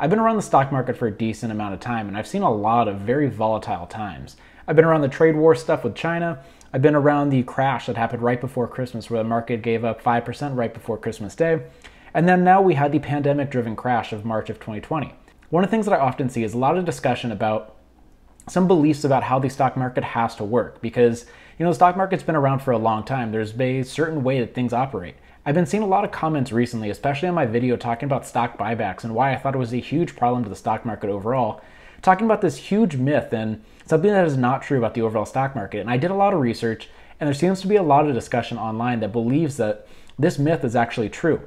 I've been around the stock market for a decent amount of time, and I've seen a lot of very volatile times. I've been around the trade war stuff with China. I've been around the crash that happened right before Christmas, where the market gave up 5% right before Christmas Day. And then now we had the pandemic-driven crash of March of 2020. One of the things that I often see is a lot of discussion about some beliefs about how the stock market has to work, because, you know, the stock market's been around for a long time. There's a certain way that things operate. I've been seeing a lot of comments recently, especially on my video talking about stock buybacks and why I thought it was a huge problem to the stock market overall, talking about this huge myth and something that is not true about the overall stock market. And I did a lot of research, and there seems to be a lot of discussion online that believes that this myth is actually true.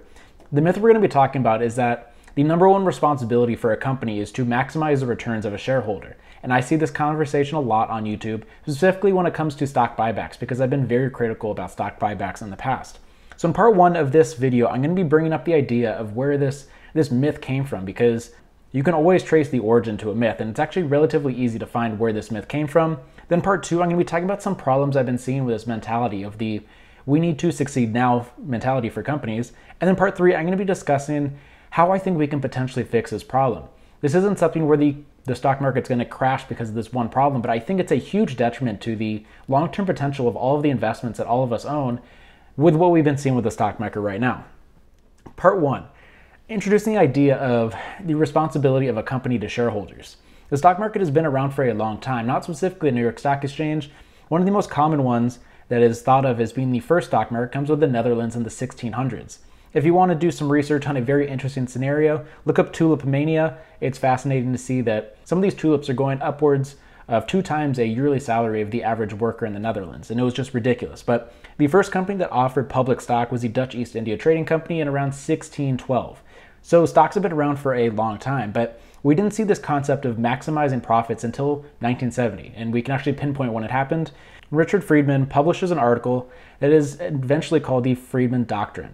The myth we're going to be talking about is that the number one responsibility for a company is to maximize the returns of a shareholder. And I see this conversation a lot on YouTube, specifically when it comes to stock buybacks, because I've been very critical about stock buybacks in the past. So in part one of this video, I'm going to be bringing up the idea of where this myth came from, because you can always trace the origin to a myth, and it's actually relatively easy to find where this myth came from. Then part two, I'm going to be talking about some problems I've been seeing with this mentality of the we need to succeed now mentality for companies. And then part three, I'm going to be discussing how I think we can potentially fix this problem. This isn't something where the stock market's going to crash because of this one problem, but I think it's a huge detriment to the long-term potential of all of the investments that all of us own with what we've been seeing with the stock market right now. Part one, introducing the idea of the responsibility of a company to shareholders. The stock market has been around for a long time, not specifically the New York Stock Exchange. One of the most common ones that is thought of as being the first stock market comes with the Netherlands in the 1600s. If you want to do some research on a very interesting scenario, look up tulip mania. It's fascinating to see that some of these tulips are going upwards of 2 times a yearly salary of the average worker in the Netherlands, and it was just ridiculous. But the first company that offered public stock was the Dutch East India Trading Company in around 1612. So stocks have been around for a long time, but we didn't see this concept of maximizing profits until 1970, and we can actually pinpoint when it happened. Richard Friedman publishes an article that is eventually called the Friedman Doctrine.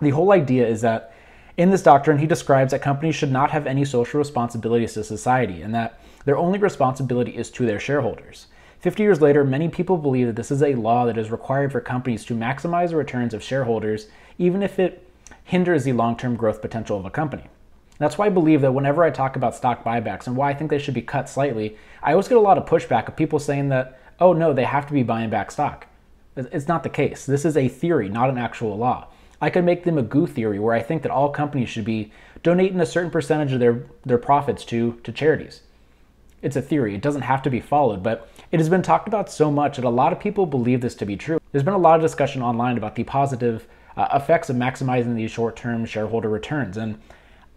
The whole idea is that in this doctrine, he describes that companies should not have any social responsibilities to society, and that their only responsibility is to their shareholders. 50 years later, many people believe that this is a law that is required for companies to maximize the returns of shareholders, even if it hinders the long-term growth potential of a company. That's why I believe that whenever I talk about stock buybacks and why I think they should be cut slightly, I always get a lot of pushback of people saying that, oh no, they have to be buying back stock. It's not the case. This is a theory, not an actual law. I could make the Magoo theory, where I think that all companies should be donating a certain percentage of their profits to charities. It's a theory. It doesn't have to be followed, but it has been talked about so much that a lot of people believe this to be true. There's been a lot of discussion online about the positive effects of maximizing these short-term shareholder returns, and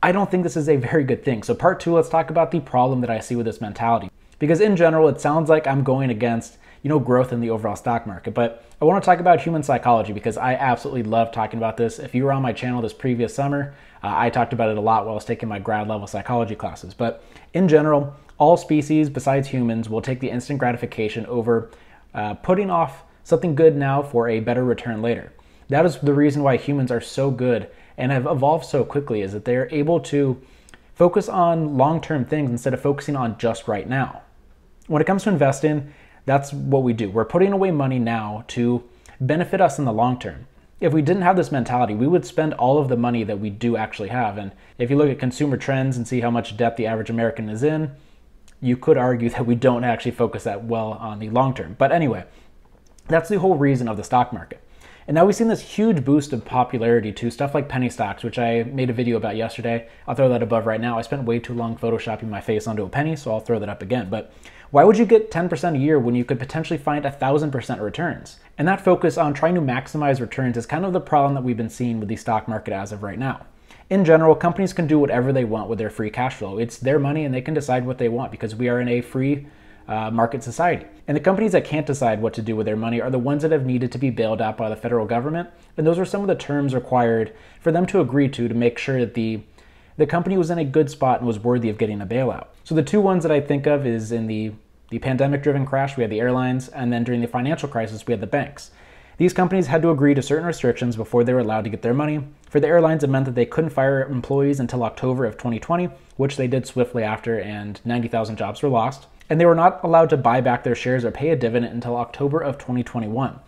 I don't think this is a very good thing. So part two, let's talk about the problem that I see with this mentality, because in general, it sounds like I'm going against, you know, growth in the overall stock market. But I want to talk about human psychology, because I absolutely love talking about this. If you were on my channel this previous summer, I talked about it a lot while I was taking my grad level psychology classes. But in general, all species besides humans will take the instant gratification over putting off something good now for a better return later. That is the reason why humans are so good and have evolved so quickly, is that they're able to focus on long-term things instead of focusing on just right now. When it comes to investing, that's what we do. We're putting away money now to benefit us in the long term. If we didn't have this mentality, we would spend all of the money that we do actually have. And if you look at consumer trends and see how much debt the average American is in, you could argue that we don't actually focus that well on the long term. But anyway, that's the whole reason of the stock market. And now we've seen this huge boost of popularity to stuff like penny stocks, which I made a video about yesterday. I'll throw that above right now. I spent way too long photoshopping my face onto a penny, so I'll throw that up again. But why would you get 10% a year when you could potentially find 1,000% returns? And that focus on trying to maximize returns is kind of the problem that we've been seeing with the stock market as of right now. In general, companies can do whatever they want with their free cash flow. It's their money and they can decide what they want, because we are in a free market society. And the companies that can't decide what to do with their money are the ones that have needed to be bailed out by the federal government. And those are some of the terms required for them to agree to make sure that the company was in a good spot and was worthy of getting a bailout. So the two ones that I think of is in the pandemic-driven crash, we had the airlines, and then during the financial crisis, we had the banks. These companies had to agree to certain restrictions before they were allowed to get their money. For the airlines, it meant that they couldn't fire employees until October of 2020, which they did swiftly after, and 90,000 jobs were lost. And they were not allowed to buy back their shares or pay a dividend until October of 2021.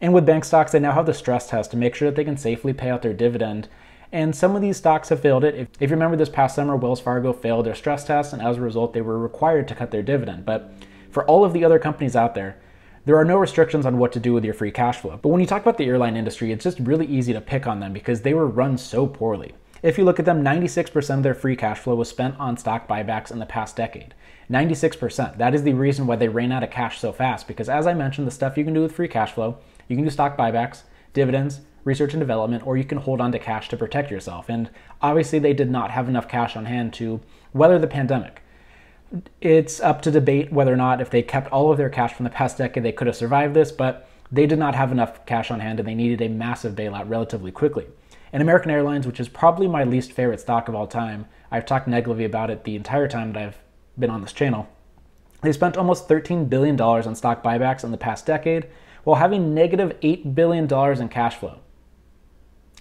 And with bank stocks, they now have the stress test to make sure that they can safely pay out their dividend and some of these stocks have failed it. If you remember this past summer, Wells Fargo failed their stress test, and as a result, they were required to cut their dividend. But for all of the other companies out there, there are no restrictions on what to do with your free cash flow. But when you talk about the airline industry, it's just really easy to pick on them because they were run so poorly. If you look at them, 96% of their free cash flow was spent on stock buybacks in the past decade. 96%. That is the reason why they ran out of cash so fast, because as I mentioned, the stuff you can do with free cash flow, you can do stock buybacks, dividends, research and development, or you can hold on to cash to protect yourself. And obviously they did not have enough cash on hand to weather the pandemic. It's up to debate whether or not if they kept all of their cash from the past decade, they could have survived this, but they did not have enough cash on hand and they needed a massive bailout relatively quickly. And American Airlines, which is probably my least favorite stock of all time, I've talked negatively about it the entire time that I've been on this channel. They spent almost $13 billion on stock buybacks in the past decade while having negative $8 billion in cash flow.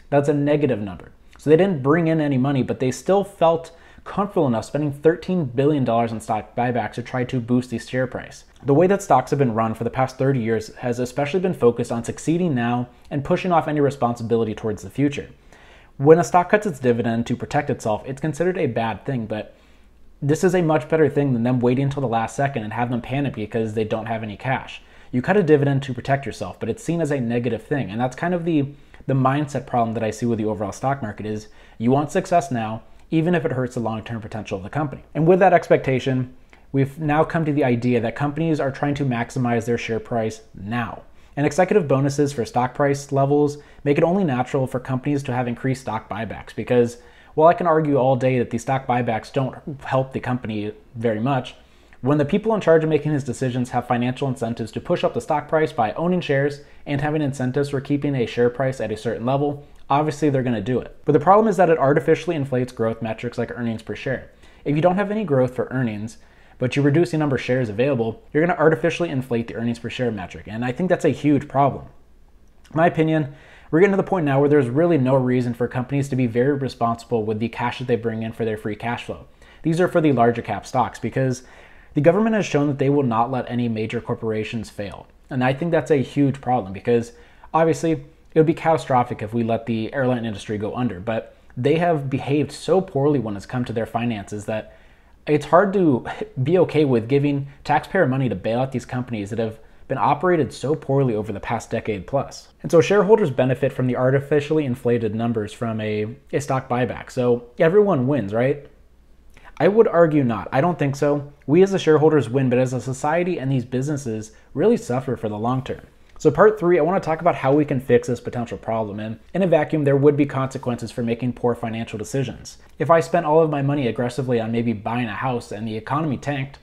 That's a negative number. So they didn't bring in any money, but they still felt comfortable enough spending $13 billion on stock buybacks to try to boost the share price. The way that stocks have been run for the past 30 years has especially been focused on succeeding now and pushing off any responsibility towards the future. When a stock cuts its dividend to protect itself, it's considered a bad thing, but this is a much better thing than them waiting until the last second and have them panic because they don't have any cash. You cut a dividend to protect yourself, but it's seen as a negative thing, and that's kind of the mindset problem that I see with the overall stock market is you want success now, even if it hurts the long-term potential of the company. And with that expectation, we've now come to the idea that companies are trying to maximize their share price now. And executive bonuses for stock price levels make it only natural for companies to have increased stock buybacks because while I can argue all day that these stock buybacks don't help the company very much, when the people in charge of making these decisions have financial incentives to push up the stock price by owning shares and having incentives for keeping a share price at a certain level, obviously they're going to do it. But the problem is that it artificially inflates growth metrics like earnings per share. If you don't have any growth for earnings, but you reduce the number of shares available, you're going to artificially inflate the earnings per share metric. And I think that's a huge problem. In my opinion, we're getting to the point now where there's really no reason for companies to be very responsible with the cash that they bring in for their free cash flow. These are for the larger cap stocks because the government has shown that they will not let any major corporations fail. And I think that's a huge problem because obviously it would be catastrophic if we let the airline industry go under, but they have behaved so poorly when it's come to their finances that it's hard to be okay with giving taxpayer money to bail out these companies that have been operated so poorly over the past decade plus. And so shareholders benefit from the artificially inflated numbers from a stock buyback. So everyone wins, right? I would argue not. I don't think so. We as the shareholders win, but as a society and these businesses really suffer for the long term. So part 3, I want to talk about how we can fix this potential problem. And in a vacuum, there would be consequences for making poor financial decisions. If I spent all of my money aggressively on maybe buying a house and the economy tanked,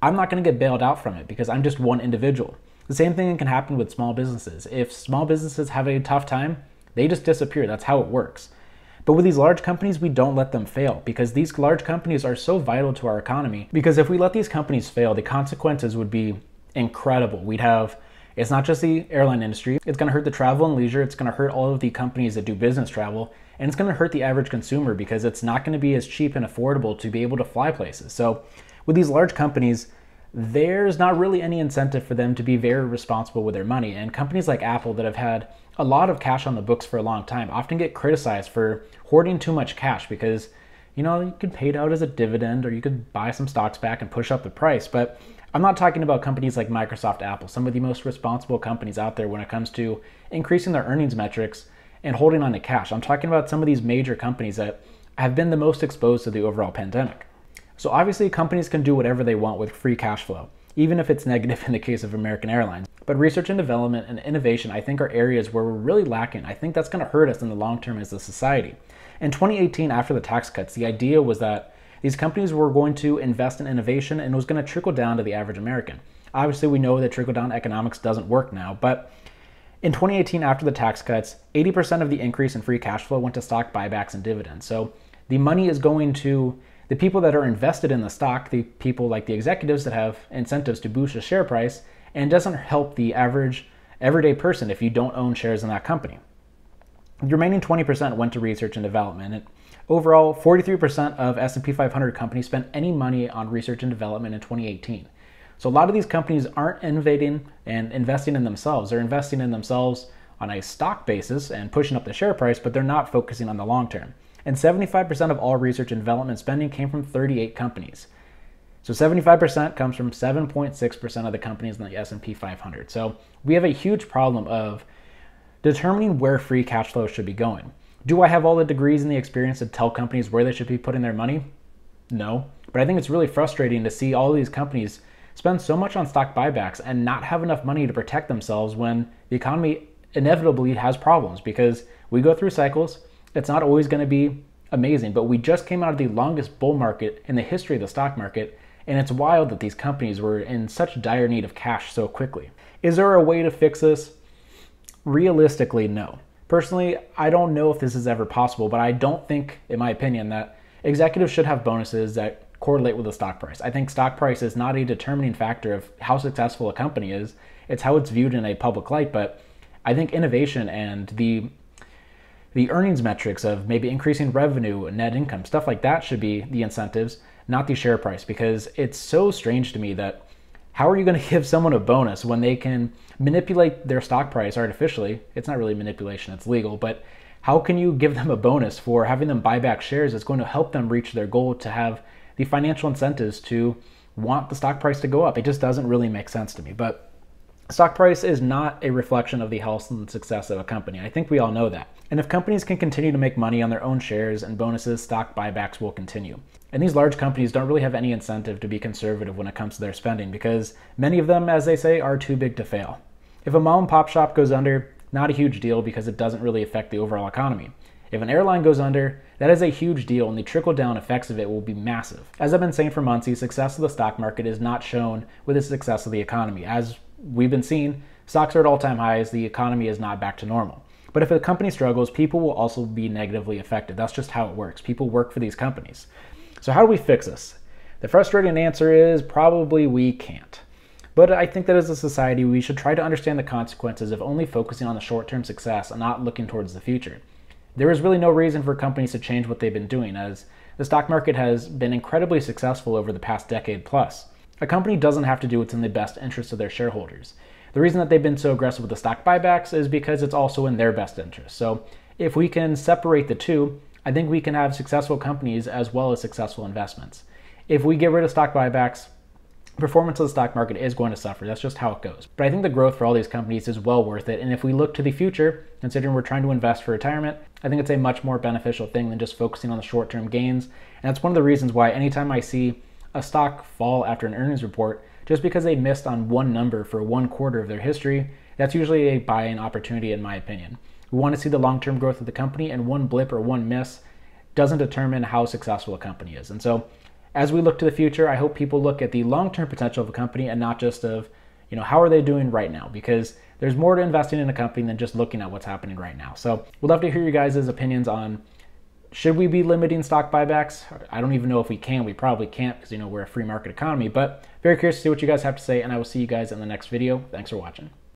I'm not going to get bailed out from it because I'm just one individual. The same thing can happen with small businesses. If small businesses have a tough time, they just disappear. That's how it works. But with these large companies, we don't let them fail because these large companies are so vital to our economy. Because if we let these companies fail, the consequences would be incredible. We'd have It's not just the airline industry. It's going to hurt the travel and leisure. It's going to hurt all of the companies that do business travel. And it's going to hurt the average consumer because it's not going to be as cheap and affordable to be able to fly places. So with these large companies, there's not really any incentive for them to be very responsible with their money. And companies like Apple that have had a lot of cash on the books for a long time often get criticized for hoarding too much cash because, you know, you could pay it out as a dividend or you could buy some stocks back and push up the price. But I'm not talking about companies like Microsoft, Apple, some of the most responsible companies out there when it comes to increasing their earnings metrics and holding on to cash. I'm talking about some of these major companies that have been the most exposed to the overall pandemic. So obviously companies can do whatever they want with free cash flow, even if it's negative in the case of American Airlines. But research and development and innovation, I think, are areas where we're really lacking. I think that's going to hurt us in the long term as a society. In 2018, after the tax cuts, the idea was that these companies were going to invest in innovation and it was going to trickle down to the average American. Obviously, we know that trickle-down economics doesn't work now, but in 2018, after the tax cuts, 80% of the increase in free cash flow went to stock buybacks and dividends. So the money is going to the people that are invested in the stock, the people like the executives that have incentives to boost the share price, and it doesn't help the average everyday person if you don't own shares in that company. The remaining 20% went to research and development. Overall, 43% of S&P 500 companies spent any money on research and development in 2018. So a lot of these companies aren't innovating and investing in themselves. They're investing in themselves on a stock basis and pushing up the share price, but they're not focusing on the long term. And 75% of all research and development spending came from 38 companies. So 75% comes from 7.6% of the companies in the S&P 500. So we have a huge problem of determining where free cash flow should be going. Do I have all the degrees and the experience to tell companies where they should be putting their money? No. But I think it's really frustrating to see all these companies spend so much on stock buybacks and not have enough money to protect themselves when the economy inevitably has problems, because we go through cycles. It's not always going to be amazing, but we just came out of the longest bull market in the history of the stock market, and it's wild that these companies were in such dire need of cash so quickly. Is there a way to fix this? Realistically, no. Personally, I don't know if this is ever possible, but I don't think, in my opinion, that executives should have bonuses that correlate with the stock price. I think stock price is not a determining factor of how successful a company is. It's how it's viewed in a public light, but I think innovation and the earnings metrics of maybe increasing revenue, net income, stuff like that should be the incentives, not the share price, because it's so strange to me that how are you going to give someone a bonus when they can manipulate their stock price artificially? It's not really manipulation, it's legal, but how can you give them a bonus for having them buy back shares that's going to help them reach their goal to have the financial incentives to want the stock price to go up? It just doesn't really make sense to me. But stock price is not a reflection of the health and success of a company. I think we all know that. And if companies can continue to make money on their own shares and bonuses, stock buybacks will continue. And these large companies don't really have any incentive to be conservative when it comes to their spending, because many of them, as they say, are too big to fail. If a mom and pop shop goes under, not a huge deal because it doesn't really affect the overall economy. If an airline goes under, that is a huge deal, and the trickle-down effects of it will be massive. As I've been saying for months, the success of the stock market is not shown with the success of the economy. As we've been seeing, stocks are at all-time highs, the economy is not back to normal. But if a company struggles, people will also be negatively affected. That's just how it works. People work for these companies. So how do we fix this? The frustrating answer is probably we can't. But I think that as a society, we should try to understand the consequences of only focusing on the short-term success and not looking towards the future. There is really no reason for companies to change what they've been doing, as the stock market has been incredibly successful over the past decade plus. A company doesn't have to do what's in the best interest of their shareholders. The reason that they've been so aggressive with the stock buybacks is because it's also in their best interest. So if we can separate the two, I think we can have successful companies as well as successful investments. If we get rid of stock buybacks, performance of the stock market is going to suffer. That's just how it goes. But I think the growth for all these companies is well worth it. And if we look to the future, considering we're trying to invest for retirement, I think it's a much more beneficial thing than just focusing on the short-term gains. And that's one of the reasons why anytime I see a stock fall after an earnings report, just because they missed on one number for one quarter of their history, that's usually a buy-in opportunity in my opinion. We want to see the long-term growth of the company, and one blip or one miss doesn't determine how successful a company is. And so as we look to the future, I hope people look at the long-term potential of a company and not just of, how are they doing right now? Because there's more to investing in a company than just looking at what's happening right now. So we'd love to hear you guys' opinions on, should we be limiting stock buybacks? I don't even know if we can. We probably can't because, we're a free market economy, but very curious to see what you guys have to say, and I will see you guys in the next video. Thanks for watching.